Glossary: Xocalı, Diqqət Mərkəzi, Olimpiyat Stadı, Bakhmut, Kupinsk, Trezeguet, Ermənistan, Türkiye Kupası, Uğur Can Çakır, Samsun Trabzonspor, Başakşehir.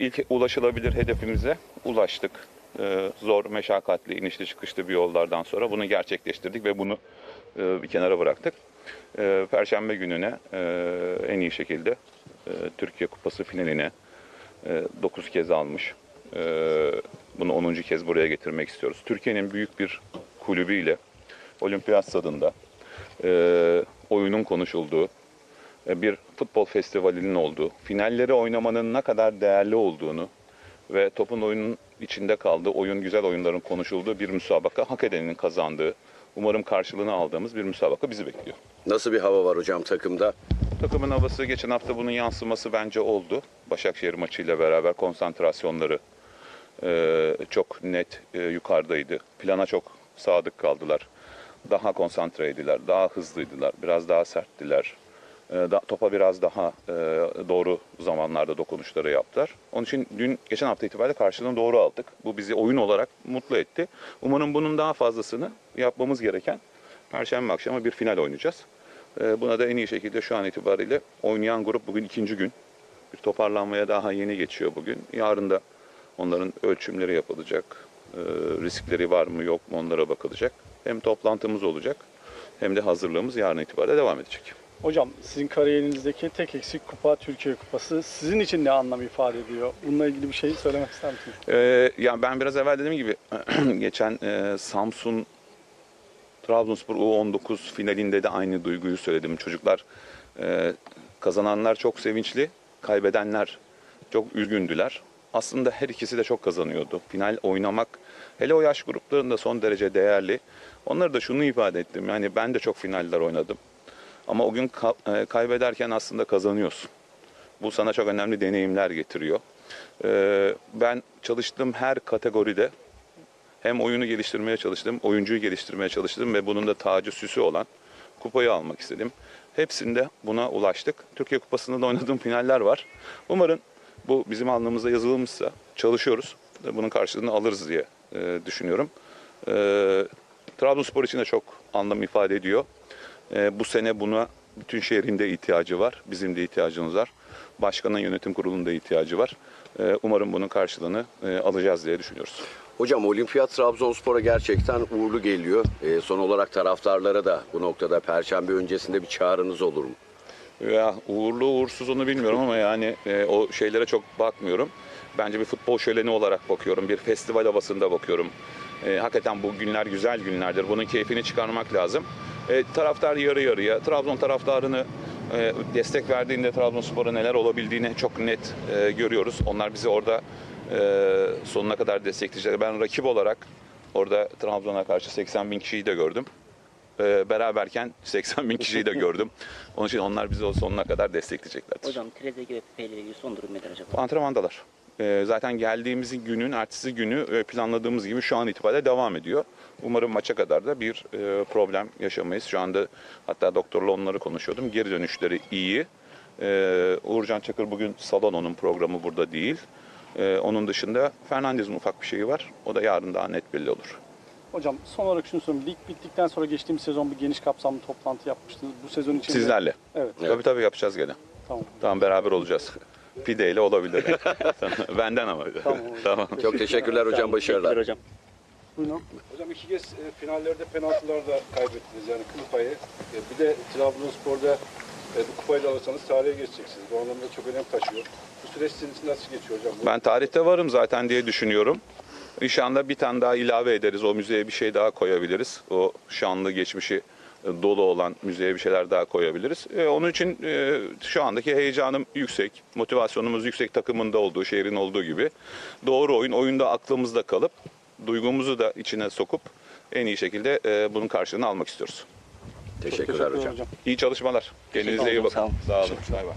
ilk ulaşılabilir hedefimize ulaştık. Zor, meşakkatli, inişli çıkışlı bir yollardan sonra bunu gerçekleştirdik ve bunu bir kenara bıraktık. Perşembe gününe en iyi şekilde Türkiye Kupası finaline 9 kez almış. Bunu 10. kez buraya getirmek istiyoruz. Türkiye'nin büyük bir kulübüyle Olimpiyat Stadı'nda oyunun konuşulduğu, bir futbol festivalinin olduğu, finalleri oynamanın ne kadar değerli olduğunu ve topun oyunun içinde kaldığı, güzel oyunların konuşulduğu bir müsabaka, hak edenin kazandığı, umarım karşılığını aldığımız bir müsabaka bizi bekliyor. Nasıl bir hava var hocam takımda? Takımın havası, geçen hafta bunun yansıması bence oldu. Başakşehir maçıyla beraber konsantrasyonları çok net yukarıdaydı. Plana çok sadık kaldılar. Daha konsantreydiler, daha hızlıydılar, biraz daha serttiler. Topa biraz daha doğru zamanlarda dokunuşları yaptılar. Onun için geçen hafta itibariyle karşılığını doğru aldık. Bu bizi oyun olarak mutlu etti. Umarım bunun daha fazlasını yapmamız gereken, perşembe akşamı bir final oynayacağız. Buna da en iyi şekilde şu an itibariyle oynayan grup, bugün ikinci gün. Bir toparlanmaya daha yeni geçiyor bugün. Yarın da onların ölçümleri yapılacak. Riskleri var mı yok mu onlara bakılacak. Hem toplantımız olacak hem de hazırlığımız yarın itibariyle devam edecek. Hocam, sizin kariyerinizdeki tek eksik kupa Türkiye Kupası. Sizin için ne anlam ifade ediyor? Bununla ilgili bir şey söylemek ister misiniz? Yani ben biraz evvel dediğim gibi geçen Samsun Trabzonspor U19 finalinde de aynı duyguyu söyledim. Çocuklar, kazananlar çok sevinçli, kaybedenler çok üzgündüler. Aslında her ikisi de çok kazanıyordu. Final oynamak, hele o yaş gruplarında son derece değerli. Onlara da şunu ifade ettim. Yani ben de çok finaller oynadım. Ama o gün kaybederken aslında kazanıyorsun. Bu sana çok önemli deneyimler getiriyor. Ben çalıştığım her kategoride hem oyunu geliştirmeye çalıştım, oyuncuyu geliştirmeye çalıştım ve bunun da tacı süsü olan kupayı almak istedim. Hepsinde buna ulaştık. Türkiye Kupası'nda da oynadığım finaller var. Umarım bu bizim alnımızda yazılmışsa, çalışıyoruz, bunun karşılığını alırız diye düşünüyorum. Trabzonspor için de çok anlam ifade ediyor. Bu sene buna bütün şehrin de ihtiyacı var. Bizim de ihtiyacımız var. Başkanın, yönetim kurulunun da ihtiyacı var. Umarım bunun karşılığını alacağız diye düşünüyoruz. Hocam, Olimpiyat Trabzonspor'a gerçekten uğurlu geliyor. Son olarak taraftarlara da bu noktada perşembe öncesinde bir çağrınız olur mu? Ya, uğurlu uğursuz onu bilmiyorum ama yani o şeylere çok bakmıyorum. Bence bir futbol şöleni olarak bakıyorum. Bir festival havasında bakıyorum. Hakikaten bu günler güzel günlerdir. Bunun keyfini çıkarmak lazım. Taraftar yarı yarıya, Trabzon taraftarını destek verdiğinde Trabzonspor'a neler olabildiğini çok net görüyoruz. Onlar bizi orada sonuna kadar destekleyecekler. Ben rakip olarak orada Trabzon'a karşı 80.000 kişiyi de gördüm. Beraberken 80.000 kişiyi de gördüm. Onun için onlar bizi o sonuna kadar destekleyeceklerdir. Hocam, Trezeguet ile ilgili son durum nedir acaba? Antrenmandalar. Zaten geldiğimiz günün ertesi günü planladığımız gibi şu an itibariyle devam ediyor. Umarım maça kadar da bir problem yaşamayız. Şu anda hatta doktorla onları konuşuyordum. Geri dönüşleri iyi. Uğur Can Çakır bugün salon, onun programı burada değil. Onun dışında Fernandez'in ufak bir şeyi var. O da yarın daha net belli olur. Hocam, son olarak şunu sorayım. Lig bittikten sonra geçtiğimiz sezon bir geniş kapsamlı toplantı yapmıştınız. Bu sezon için sizlerle. Evet. Tabii yapacağız gene. Tamam, beraber olacağız. Pideyle olabilir. Benden ama. Tamam. Çok teşekkürler hocam. Başarılar. Hocam. Hocam, iki kez finallerde penaltılarda kaybettiniz. Yani kupayı. Bir de Trabzonspor'da bu kupayla alırsanız tarihe geçeceksiniz. Bu anlamda çok önem taşıyor. Bu süreç sizin için nasıl geçiyor hocam? Ben tarihte varım zaten diye düşünüyorum. İnşallah bir tane daha ilave ederiz. O müzeye bir şey daha koyabiliriz. O şanlı geçmişi dolu olan müzeye bir şeyler daha koyabiliriz. Onun için şu andaki heyecanım yüksek, motivasyonumuz yüksek, takımında olduğu, şehrin olduğu gibi. Doğru oyunda aklımızda kalıp, duygumuzu da içine sokup en iyi şekilde bunun karşılığını almak istiyoruz. Teşekkürler hocam. İyi çalışmalar. Kendinize iyi bakın. Sağ olun.